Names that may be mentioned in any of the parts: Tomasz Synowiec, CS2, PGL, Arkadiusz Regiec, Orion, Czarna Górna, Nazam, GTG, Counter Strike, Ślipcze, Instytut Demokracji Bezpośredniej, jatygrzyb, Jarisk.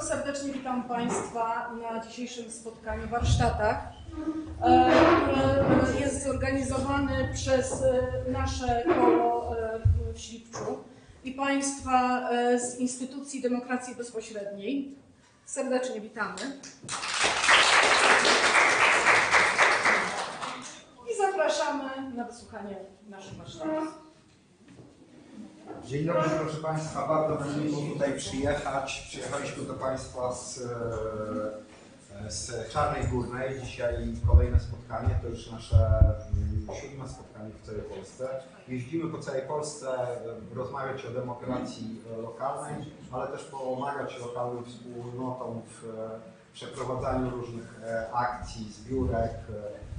Bardzo serdecznie witam Państwa na dzisiejszym spotkaniu warsztatach, który jest zorganizowany przez nasze koło w Ślipczu i Państwa z Instytucji Demokracji Bezpośredniej. Serdecznie witamy. I zapraszamy na wysłuchanie naszych warsztatów. Dzień dobry, proszę Państwa, bardzo nam miło tutaj przyjechać. Przyjechaliśmy do Państwa z Czarnej Górnej. Dzisiaj kolejne spotkanie, to już nasze 7. spotkanie w całej Polsce. Jeździmy po całej Polsce, rozmawiać o demokracji lokalnej, ale też pomagać lokalnym wspólnotom w przeprowadzaniu różnych akcji, zbiórek,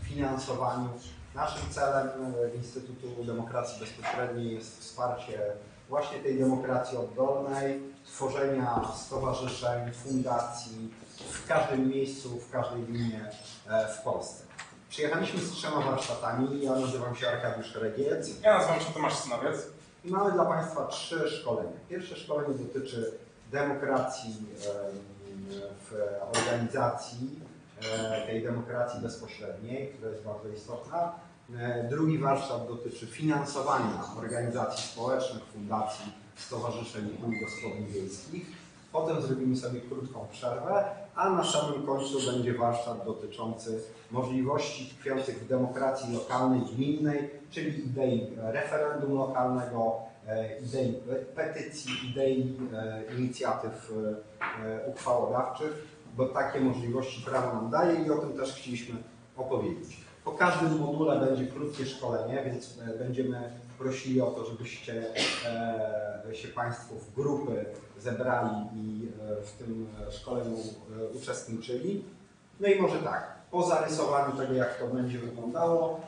finansowaniu. Naszym celem Instytutu Demokracji Bezpośredniej jest wsparcie właśnie tej demokracji oddolnej, tworzenia stowarzyszeń, fundacji w każdym miejscu, w każdej gminie w Polsce. Przyjechaliśmy z 3 warsztatami. Ja nazywam się Arkadiusz Regiec. Ja nazywam się Tomasz Synowiec. I mamy dla Państwa 3 szkolenia. Pierwsze szkolenie dotyczy demokracji w organizacji, tej demokracji bezpośredniej, która jest bardzo istotna. Drugi warsztat dotyczy finansowania organizacji społecznych, fundacji, stowarzyszeń i kół gospodyń wiejskich. Potem zrobimy sobie krótką przerwę, a na samym końcu będzie warsztat dotyczący możliwości tkwiących w demokracji lokalnej, gminnej, czyli idei referendum lokalnego, idei petycji, idei inicjatyw uchwałodawczych, bo takie możliwości prawo nam daje i o tym też chcieliśmy opowiedzieć. Po każdym module będzie krótkie szkolenie, więc będziemy prosili o to, żebyście się Państwo w grupy zebrali i w tym szkoleniu uczestniczyli. No i może tak, po zarysowaniu tego, jak to będzie wyglądało,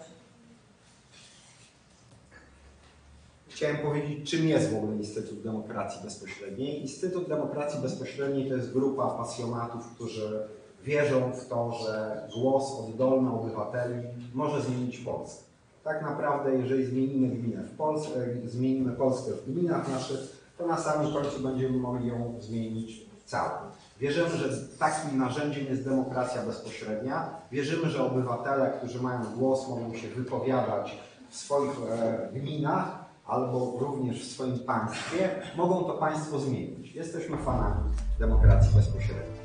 chciałem powiedzieć, czym jest w ogóle Instytut Demokracji Bezpośredniej. Instytut Demokracji Bezpośredniej to jest grupa pasjonatów, którzy wierzą w to, że głos oddolny obywateli może zmienić Polskę. Tak naprawdę, jeżeli zmienimy gminę w Polsce, zmienimy Polskę w gminach naszych, to na samym końcu będziemy mogli ją zmienić całą. Wierzymy, że takim narzędziem jest demokracja bezpośrednia. Wierzymy, że obywatele, którzy mają głos, mogą się wypowiadać w swoich gminach, albo również w swoim państwie, mogą to państwo zmienić. Jesteśmy fanami demokracji bezpośredniej.